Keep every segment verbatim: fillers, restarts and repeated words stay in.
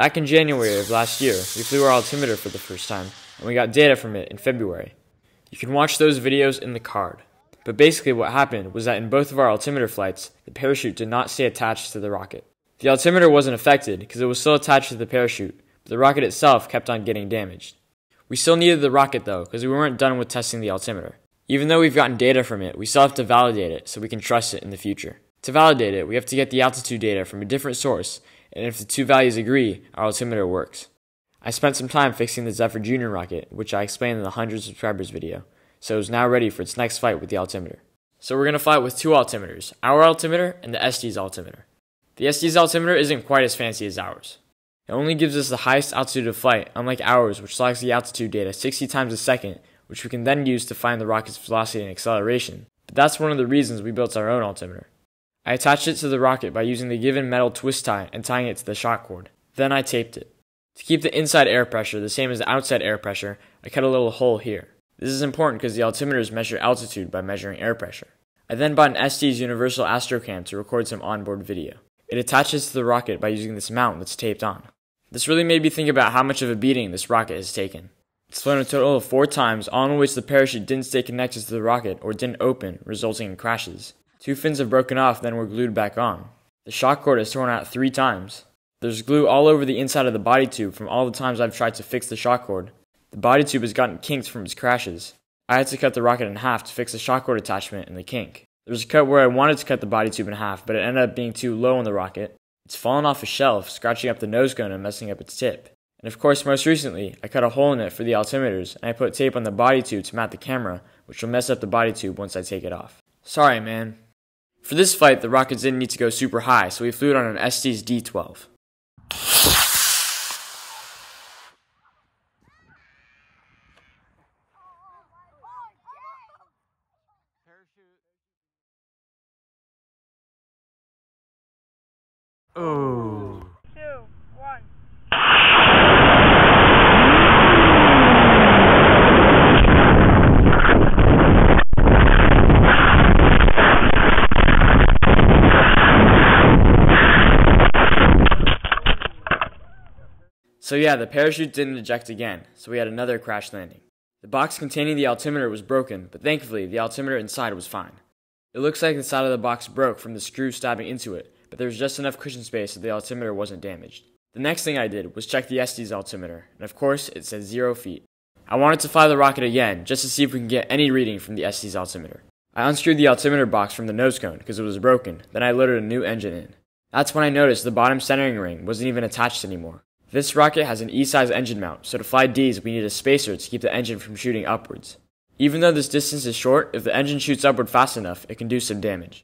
Back in January of last year, we flew our altimeter for the first time, and we got data from it in February. You can watch those videos in the card. But basically what happened was that in both of our altimeter flights, the parachute did not stay attached to the rocket. The altimeter wasn't affected because it was still attached to the parachute, but the rocket itself kept on getting damaged. We still needed the rocket though, because we weren't done with testing the altimeter. Even though we've gotten data from it, we still have to validate it so we can trust it in the future. To validate it, we have to get the altitude data from a different source, and if the two values agree, our altimeter works. I spent some time fixing the Zephyr Junior rocket, which I explained in the one hundred subscribers video, so it's now ready for its next flight with the altimeter. So we're going to fly with two altimeters, our altimeter and the S D's altimeter. The S D's altimeter isn't quite as fancy as ours. It only gives us the highest altitude of flight, unlike ours, which logs the altitude data sixty times a second, which we can then use to find the rocket's velocity and acceleration, but that's one of the reasons we built our own altimeter. I attached it to the rocket by using the given metal twist tie and tying it to the shock cord. Then I taped it. To keep the inside air pressure the same as the outside air pressure, I cut a little hole here. This is important because the altimeters measure altitude by measuring air pressure. I then bought an S D's universal astrocam to record some onboard video. It attaches to the rocket by using this mount that's taped on. This really made me think about how much of a beating this rocket has taken. It's flown a total of four times, all in which the parachute didn't stay connected to the rocket or didn't open, resulting in crashes. Two fins have broken off, then were glued back on. The shock cord is torn out three times. There's glue all over the inside of the body tube from all the times I've tried to fix the shock cord. The body tube has gotten kinked from its crashes. I had to cut the rocket in half to fix the shock cord attachment and the kink. There was a cut where I wanted to cut the body tube in half, but it ended up being too low on the rocket. It's fallen off a shelf, scratching up the nose cone and messing up its tip. And of course, most recently, I cut a hole in it for the altimeters, and I put tape on the body tube to mount the camera, which will mess up the body tube once I take it off. Sorry, man. For this flight, the rockets didn't need to go super high, so we flew it on an Estes D twelve. Oh. Two, one. So yeah, the parachute didn't eject again, so we had another crash landing. The box containing the altimeter was broken, but thankfully the altimeter inside was fine. It looks like the side of the box broke from the screw stabbing into it, but there was just enough cushion space that the altimeter wasn't damaged. The next thing I did was check the S D's altimeter, and of course, it said zero feet. I wanted to fly the rocket again, just to see if we can get any reading from the S D's altimeter. I unscrewed the altimeter box from the nose cone, because it was broken, then I loaded a new engine in. That's when I noticed the bottom centering ring wasn't even attached anymore. This rocket has an E-size engine mount, so to fly D's we need a spacer to keep the engine from shooting upwards. Even though this distance is short, if the engine shoots upward fast enough, it can do some damage.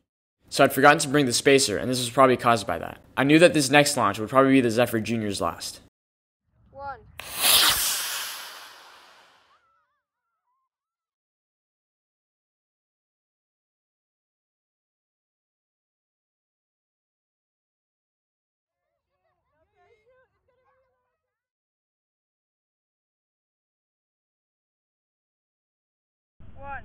So I'd forgotten to bring the spacer, and this was probably caused by that. I knew that this next launch would probably be the Zephyr Junior's last. One. One.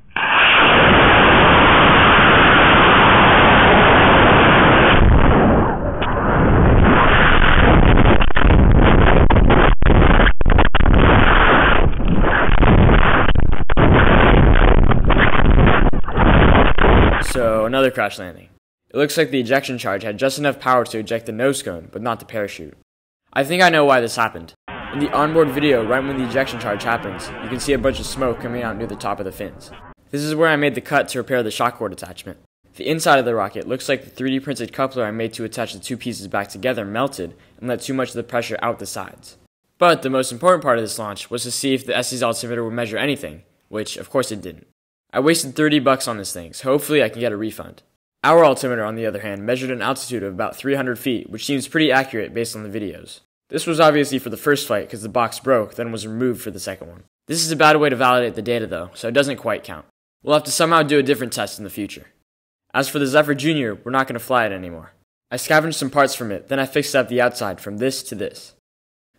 So, another crash landing. It looks like the ejection charge had just enough power to eject the nose cone, but not the parachute. I think I know why this happened. In the onboard video, right when the ejection charge happens, you can see a bunch of smoke coming out near the top of the fins. This is where I made the cut to repair the shock cord attachment. The inside of the rocket looks like the three D printed coupler I made to attach the two pieces back together melted and let too much of the pressure out the sides. But the most important part of this launch was to see if the S D's altimeter would measure anything, which of course it didn't. I wasted thirty bucks on this thing, so hopefully I can get a refund. Our altimeter, on the other hand, measured an altitude of about three hundred feet, which seems pretty accurate based on the videos. This was obviously for the first flight because the box broke, then was removed for the second one. This is a bad way to validate the data though, so it doesn't quite count. We'll have to somehow do a different test in the future. As for the Zephyr Junior, we're not going to fly it anymore. I scavenged some parts from it, then I fixed up the outside from this to this.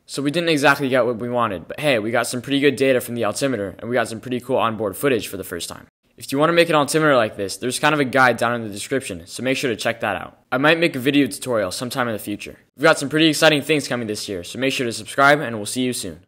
So we didn't exactly get what we wanted, but hey, we got some pretty good data from the altimeter, and we got some pretty cool onboard footage for the first time. If you want to make an altimeter like this, there's kind of a guide down in the description, so make sure to check that out. I might make a video tutorial sometime in the future. We've got some pretty exciting things coming this year, so make sure to subscribe and we'll see you soon.